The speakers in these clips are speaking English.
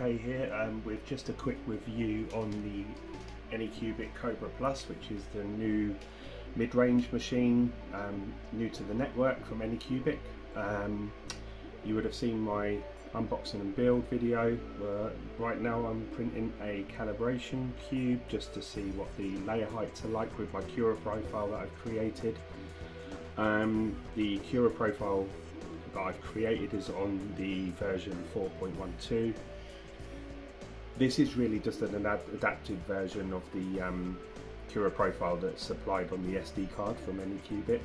UK here with just a quick review on the Anycubic Kobra Plus, which is the new mid-range machine, new to the network from Anycubic. You would have seen my unboxing and build video. Right now I'm printing a calibration cube just to see what the layer heights are like with my Cura profile that I've created. The Cura profile that I've created is on the version 4.12. This is really just an adapted version of the Cura profile that's supplied on the SD card from Anycubic.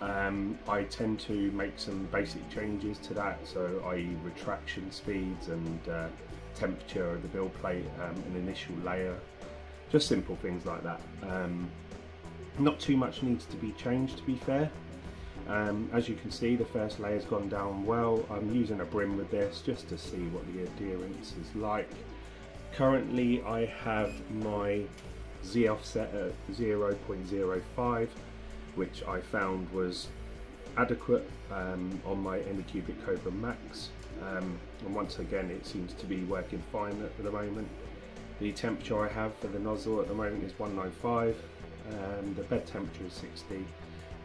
I tend to make some basic changes to that, so i.e. retraction speeds and temperature of the build plate, an initial layer, just simple things like that. Not too much needs to be changed, to be fair. As you can see, the first layer's gone down well. I'm using a brim with this just to see what the adherence is like. Currently I have my Z offset at 0.05, which I found was adequate on my Anycubic Kobra Max, and once again it seems to be working fine at the moment. The temperature I have for the nozzle at the moment is 195, the bed temperature is 60,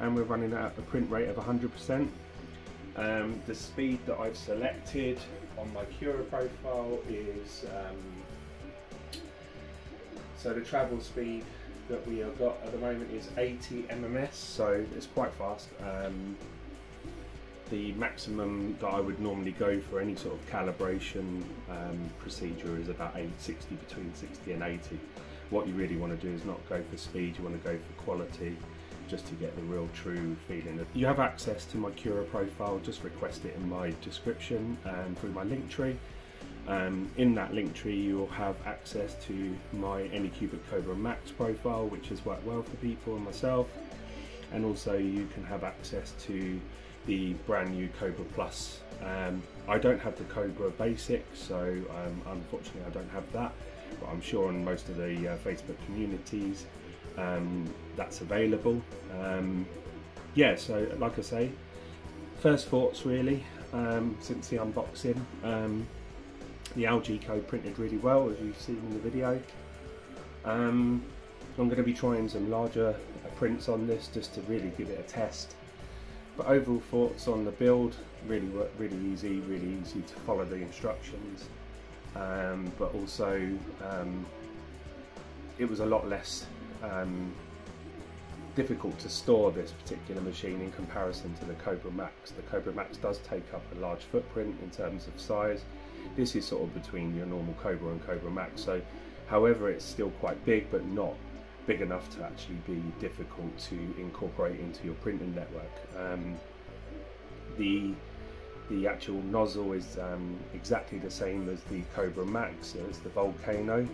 and we're running at a print rate of 100%. The speed that I've selected on my Cura profile is, so the travel speed that we have got at the moment is 80 MMS, so it's quite fast. The maximum that I would normally go for any sort of calibration procedure is about 860, between 60 and 80. What you really want to do is not go for speed, you want to go for quality, just to get the real true feeling. You have access to my Cura profile, just request it in my description and through my link tree. In that link tree you'll have access to my Anycubic Kobra Max profile, which has worked well for people and myself, and also you can have access to the brand new Kobra Plus. I don't have the Kobra Basic, so unfortunately I don't have that, but I'm sure on most of the Facebook communities that's available. Yeah, so like I say, first thoughts really since the unboxing. The algae code printed really well, as you've seen in the video. I'm going to be trying some larger prints on this just to really give it a test. But overall thoughts on the build, really easy to follow the instructions. But also it was a lot less difficult to store this particular machine in comparison to the Kobra Max. The Kobra Max does take up a large footprint in terms of size. This is sort of between your normal Kobra and Kobra Max, so however it's still quite big, but not big enough to actually be difficult to incorporate into your printing network. The actual nozzle is exactly the same as the Kobra Max, so it's the Volcano.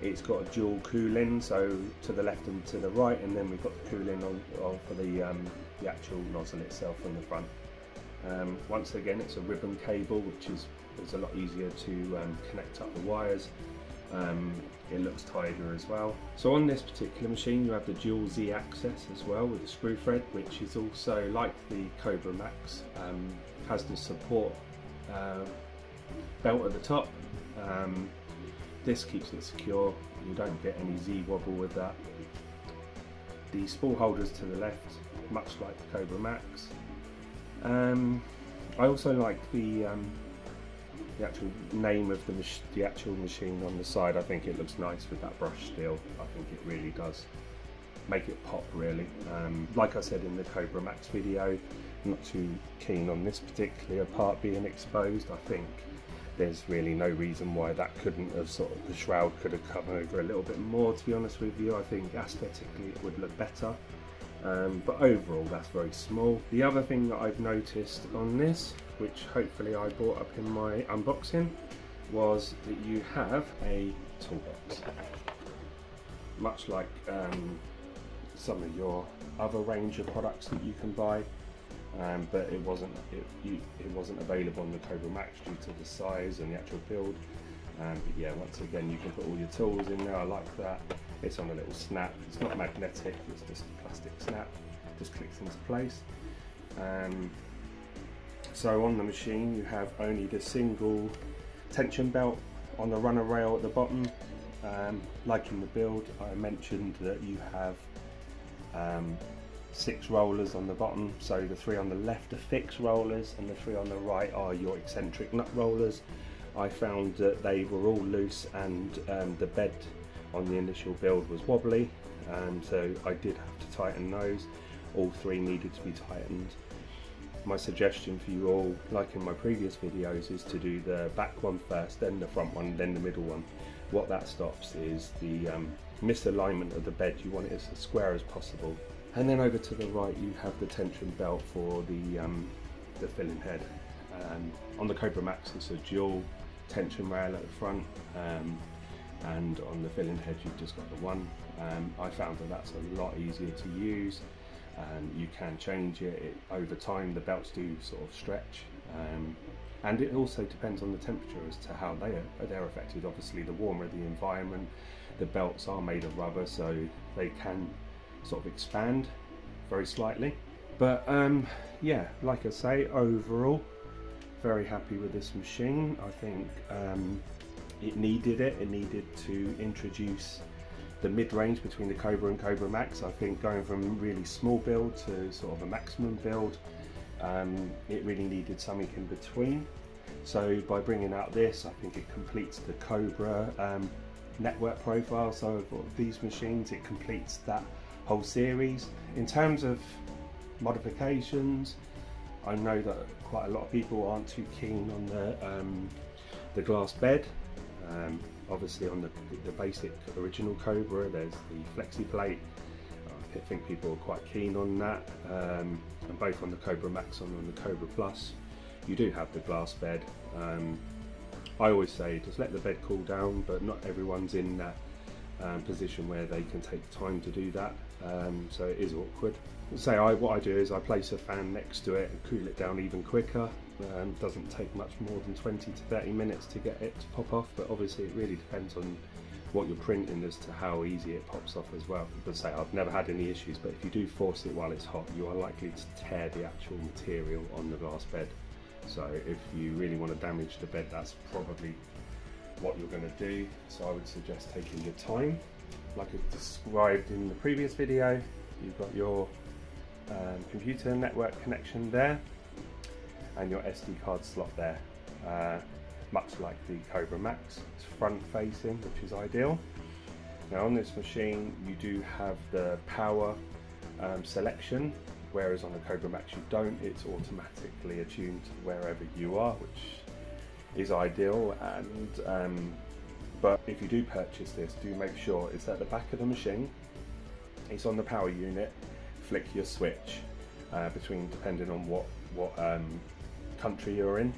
It's got a dual cooling, so to the left and to the right, and then we've got the cooling on for the actual nozzle itself on the front. Once again, it's a ribbon cable, which is a lot easier to connect up the wires. It looks tidier as well. So on this particular machine you have the dual Z axis as well with the screw thread, which is also, like the Kobra Max, has the support belt at the top. This keeps it secure, you don't get any Z wobble with that. The spool holders to the left, much like the Kobra Max. I also like the actual name of the actual machine on the side. I think it looks nice with that brush steel. I think it really does make it pop, really. Like I said in the Kobra Max video, I'm not too keen on this particular part being exposed. I think there's really no reason why that couldn't have the shroud could have come over a little bit more, to be honest with you. I think aesthetically it would look better. But overall that's very small. The other thing that I've noticed on this, which hopefully I brought up in my unboxing, was that you have a toolbox. Much like some of your other range of products that you can buy, but it wasn't available on the Kobra Max due to the size and the actual build. But yeah, once again you can put all your tools in there. I like that. It's on a little snap, it's not magnetic, it's just a plastic snap, it just clicks into place. So on the machine you have only the single tension belt on the runner rail at the bottom. Like in the build, I mentioned that you have 6 rollers on the bottom, so the 3 on the left are fixed rollers and the 3 on the right are your eccentric nut rollers. I found that they were all loose and the bed on the initial build was wobbly, so I did have to tighten those. All 3 needed to be tightened. My suggestion for you all, like in my previous videos, is to do the back one first, then the front one, then the middle one. What that stops is the misalignment of the bed. You want it as square as possible. And then over to the right you have the tension belt for the filling head. On the Kobra Max it's a dual tension rail at the front, and on the filling head you've just got the one. I found that that's a lot easier to use. You can change it over time. The belts do sort of stretch, and it also depends on the temperature as to how they're affected. Obviously the warmer the environment, the belts are made of rubber, so they can sort of expand very slightly, but yeah, like I say, overall very happy with this machine. I think it needed to introduce the mid-range between the Kobra and Kobra Max. I think going from really small build to sort of a maximum build, it really needed something in between. So by bringing out this, I think it completes the Kobra network profile. So for these machines, it completes that whole series. In terms of modifications, I know that quite a lot of people aren't too keen on the glass bed. Obviously on the basic original Kobra there's the flexi plate. I think people are quite keen on that, and both on the Kobra Max and on the Kobra Plus you do have the glass bed. I always say just let the bed cool down, but not everyone's in that position where they can take time to do that, so it is awkward. What I do is I place a fan next to it and cool it down even quicker. Doesn't take much more than 20 to 30 minutes to get it to pop off, but obviously it really depends on what you're printing as to how easy it pops off as well. But say I've never had any issues, but if you do force it while it's hot, you are likely to tear the actual material on the glass bed. So if you really want to damage the bed, that's probably what you're going to do. So I would suggest taking your time. Like I described in the previous video, you've got your computer network connection there and your SD card slot there, much like the Kobra Max. It's front facing, which is ideal. Now on this machine you do have the power selection, whereas on the Kobra Max you don't. It's automatically attuned to wherever you are, which is ideal. And but if you do purchase this, do make sure it's at the back of the machine, it's on the power unit, flick your switch between, depending on what country you're in.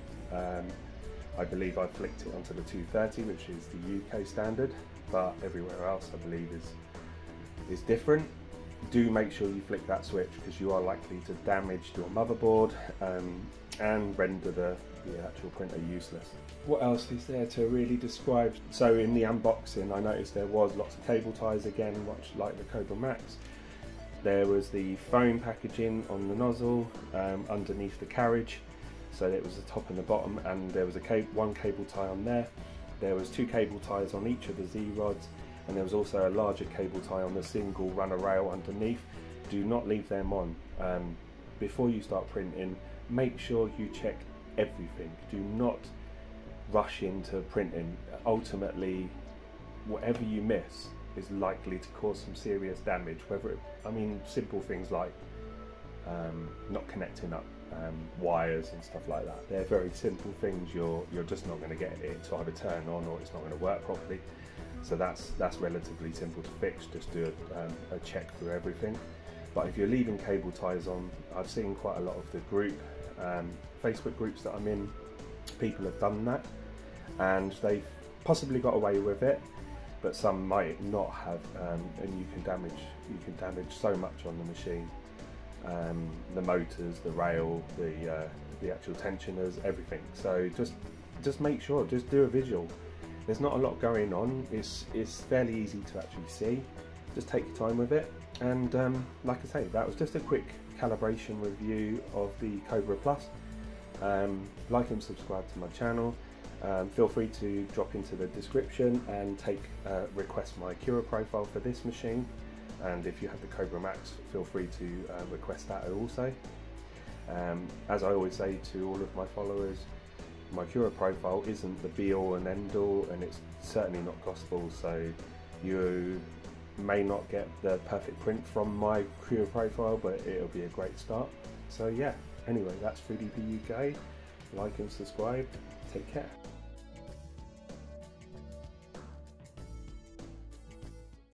I believe I flicked it onto the 230, which is the UK standard, but everywhere else I believe is different. Do make sure you flick that switch because you are likely to damage your motherboard and render the actual printer useless. What else is there to really describe? So in the unboxing I noticed there was lots of cable ties again, much like the Kobra Max. There was the foam packaging on the nozzle underneath the carriage, so it was the top and the bottom, and there was one cable tie on there. There was 2 cable ties on each of the Z-rods, and there was also a larger cable tie on the single runner rail underneath. Do not leave them on. Before you start printing, make sure you check everything. Do not rush into printing. Ultimately, whatever you miss is likely to cause some serious damage. Simple things like not connecting up wires and stuff like that. They're very simple things. You're just not going to get it to either turn on, or it's not going to work properly. So that's relatively simple to fix. Just do a check through everything. But if you're leaving cable ties on, I've seen quite a lot of the group Facebook groups that I'm in, people have done that, and they've possibly got away with it. But some might not have, and you can damage so much on the machine, the motors, the rail, the actual tensioners, everything. So just make sure, just do a visual. There's not a lot going on. It's fairly easy to actually see. Just take your time with it. And like I say, that was just a quick calibration review of the Kobra Plus. Like and subscribe to my channel. Feel free to drop into the description and request my Cura profile for this machine, and if you have the Kobra Max, feel free to request that also. As I always say to all of my followers, my Cura profile isn't the be-all and end-all, and it's certainly not gospel, so you may not get the perfect print from my Cura profile, but it'll be a great start. So yeah, anyway, that's 3D UK. Like and subscribe. Take care.